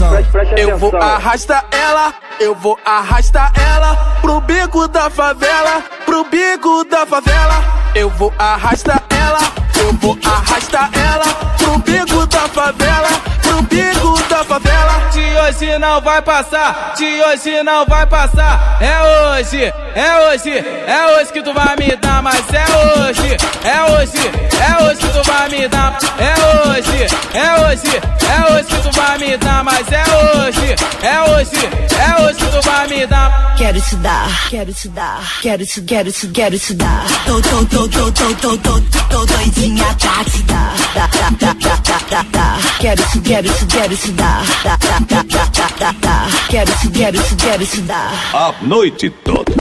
atenção. Eu vou arrastar ela, eu vou arrastar ela pro bico da favela, pro bico da favela. Eu vou arrastar ela, eu vou arrastar ela pro bico da favela, pro bico da favela. De hoje não vai passar, de hoje não vai passar. É hoje, é hoje, é hoje que tu vai me dar, mas é hoje, é hoje, é hoje que tu vai me dar. É hoje, é hoje, é hoje que tu vai me dar, mas é hoje, é hoje, é hoje que tu vai me dar. Quero te dar, quero te dar, quero te dar. Tô doidinha pra te dar, quero te, quero te dar, quero te dar a noite toda.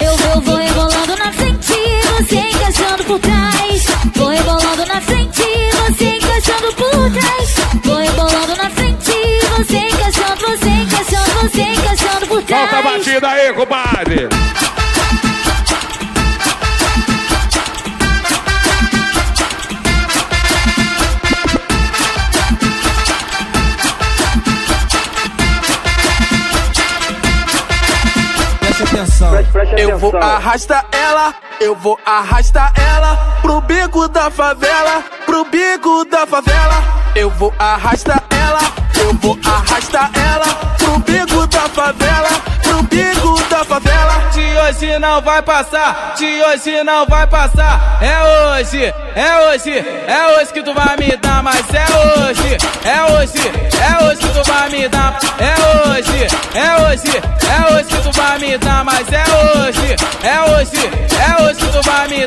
Eu vou rebolando na frente, você encaixando por trás. Vou rebolando na frente, você encaixando por trás. Vou rebolando na frente, você encaixando, você encaixando, você encaixando por trás. Solta a batida aí, compadre. Eu vou arrastar ela, eu vou arrastar ela pro bico da favela, pro bico da favela. Eu vou arrastar ela, eu vou arrastar ela pro bico da favela, pro bico da favela. De hoje não vai passar, de hoje não vai passar. É hoje, é hoje, é hoje que tu vai me dar, mas é hoje, é hoje, é hoje que tu vai me dar. É hoje, é hoje, é hoje que tu vai me dar, mas é hoje, é hoje, é hoje que tu vai me